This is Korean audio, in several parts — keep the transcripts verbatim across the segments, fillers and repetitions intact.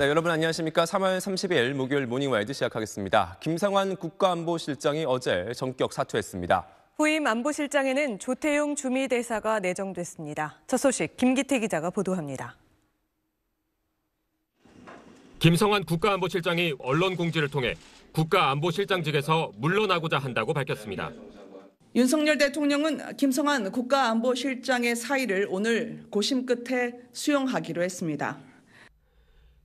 네, 여러분 안녕하십니까? 삼월 삼십일 목요일 모닝와이드 시작하겠습니다. 김성한 국가안보실장이 어제 전격 사퇴했습니다. 후임 안보실장에는 조태용 주미대사가 내정됐습니다. 첫 소식 김기태 기자가 보도합니다. 김성한 국가안보실장이 언론 공지를 통해 국가안보실장직에서 물러나고자 한다고 밝혔습니다. 윤석열 대통령은 김성한 국가안보실장의 사의를 오늘 고심 끝에 수용하기로 했습니다.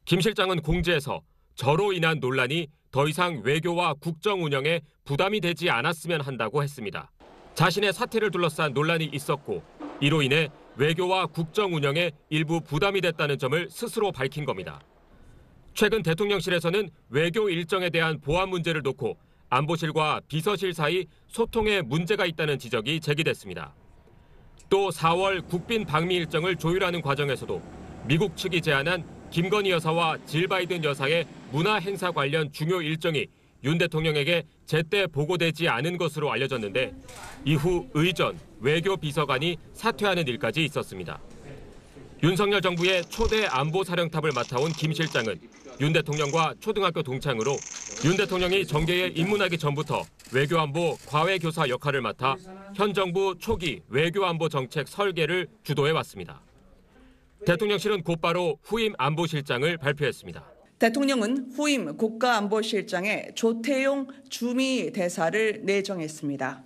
김 실장은 공지에서 저로 인한 논란이 더 이상 외교와 국정 운영에 부담이 되지 않았으면 한다고 했습니다. 자신의 사퇴를 둘러싼 논란이 있었고 이로 인해 외교와 국정 운영에 일부 부담이 됐다는 점을 스스로 밝힌 겁니다. 최근 대통령실에서는 외교 일정에 대한 보안 문제를 놓고 안보실과 비서실 사이 소통에 문제가 있다는 지적이 제기됐습니다. 또 사월 국빈 방미 일정을 조율하는 과정에서도 미국 측이 제안한 김건희 여사와 질 바이든 여사의 문화 행사 관련 중요 일정이 윤 대통령에게 제때 보고되지 않은 것으로 알려졌는데 이후 의전, 외교 비서관이 사퇴하는 일까지 있었습니다. 윤석열 정부의 초대 안보사령탑을 맡아온 김 실장은 윤 대통령과 초등학교 동창으로 윤 대통령이 정계에 입문하기 전부터 외교안보 과외교사 역할을 맡아 현 정부 초기 외교안보 정책 설계를 주도해왔습니다. 대통령실은 곧바로 후임 안보실장을 발표했습니다. 대통령은 후임 국가안보실장에 조태용 주미대사를 내정했습니다.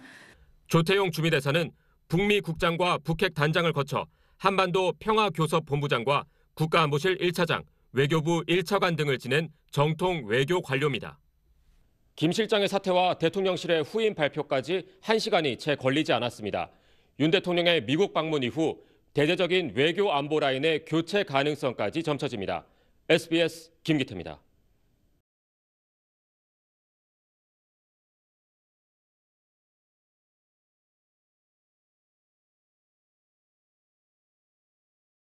조태용 주미대사는 북미 국장과 북핵 단장을 거쳐 한반도 평화교섭본부장과 국가안보실 일차장, 외교부 일차관 등을 지낸 정통 외교 관료입니다. 김 실장의 사퇴와 대통령실의 후임 발표까지 한 시간이 채 걸리지 않았습니다. 윤 대통령의 미국 방문 이후 대대적인 외교 안보 라인의 교체 가능성까지 점쳐집니다. 에스비에스 김기태입니다.